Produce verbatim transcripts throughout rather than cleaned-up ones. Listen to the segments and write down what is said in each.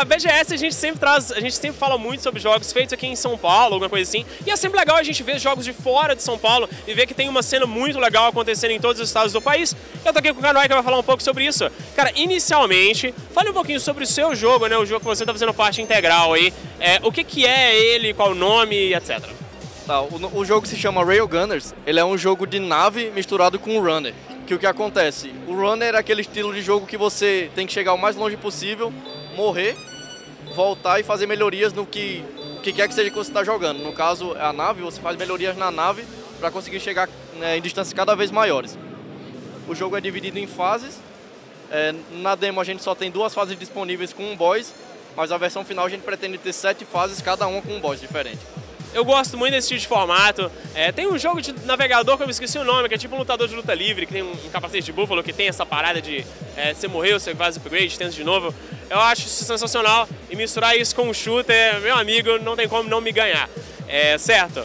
a B G S a gente sempre traz, a gente sempre fala muito sobre jogos feitos aqui em São Paulo, alguma coisa assim, e é sempre legal a gente ver jogos de fora de São Paulo e ver que tem uma cena muito legal acontecendo em todos os estados do país. Eu tô aqui com o Kanoi, que vai falar um pouco sobre isso. Cara, inicialmente, fale um pouquinho sobre o seu jogo, né, o jogo que você tá fazendo parte integral aí, é, o que que é ele, qual o nome, etcétera. Tá, o, o jogo se chama Railgunners, ele é um jogo de nave misturado com runner. Que o que acontece? O runner é aquele estilo de jogo que você tem que chegar o mais longe possível, morrer, voltar e fazer melhorias no que, que quer que seja que você está jogando. No caso, a nave, você faz melhorias na nave para conseguir chegar, né, em distâncias cada vez maiores. O jogo é dividido em fases. É, na demo a gente só tem duas fases disponíveis com um boss, mas a versão final a gente pretende ter sete fases, cada uma com um boss diferente. Eu gosto muito desse tipo de formato. É, tem um jogo de navegador que eu me esqueci o nome, que é tipo um lutador de luta livre, que tem um, um capacete de búfalo, que tem essa parada de é, você morreu, você faz upgrade, tenta de novo. Eu acho isso sensacional. E misturar isso com um shooter, meu amigo, não tem como não me ganhar. É, certo.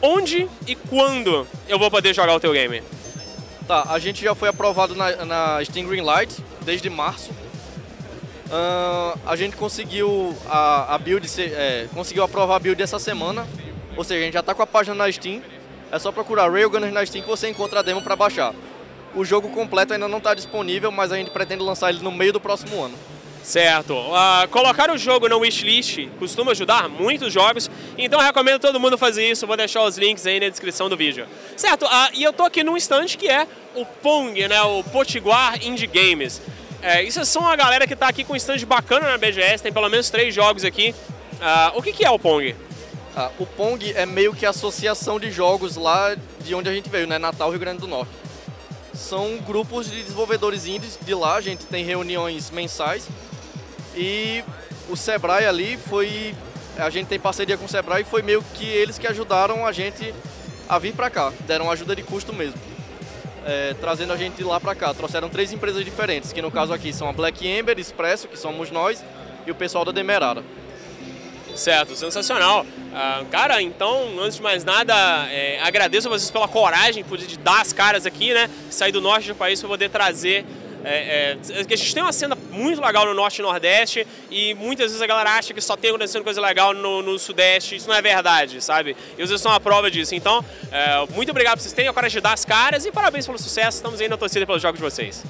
Onde e quando eu vou poder jogar o teu game? Tá, a gente já foi aprovado na, na Steam Greenlight desde março. Uh, a gente conseguiu a, a build, é, conseguiu aprovar a build essa semana, ou seja, a gente já está com a página na Steam, é só procurar Railgunners na Steam que você encontra a demo para baixar. O jogo completo ainda não está disponível, mas a gente pretende lançar ele no meio do próximo ano. Certo. Uh, colocar o jogo na wishlist costuma ajudar muitos jogos, então eu recomendo todo mundo fazer isso, vou deixar os links aí na descrição do vídeo. Certo, uh, e eu tô aqui num stand que é o Pong, né, o Potiguar Indie Games. É, isso são a galera que está aqui com um stand bacana na B G S, tem pelo menos três jogos aqui. Uh, o que, que é o Pong? Ah, o Pong é meio que a associação de jogos lá de onde a gente veio, né? Natal, Rio Grande do Norte. São grupos de desenvolvedores indies de lá, a gente tem reuniões mensais. E o Sebrae ali foi... A gente tem parceria com o Sebrae e foi meio que eles que ajudaram a gente a vir para cá. Deram ajuda de custo mesmo. É, trazendo a gente de lá pra cá. Trouxeram três empresas diferentes, que no caso aqui são a Black Ember, Expresso, que somos nós, e o pessoal da Demerara. Certo, sensacional. Uh, cara, então, antes de mais nada, é, agradeço a vocês pela coragem de dar as caras aqui, né? Sair do norte do país pra poder trazer... É, é, a gente tem uma cena muito legal no Norte e Nordeste e muitas vezes a galera acha que só tem acontecendo coisa legal no, no Sudeste, isso não é verdade, sabe? E vocês são a prova disso, então é, muito obrigado por vocês terem a coragem de dar as caras e parabéns pelo sucesso, estamos aí na torcida pelos jogos de vocês.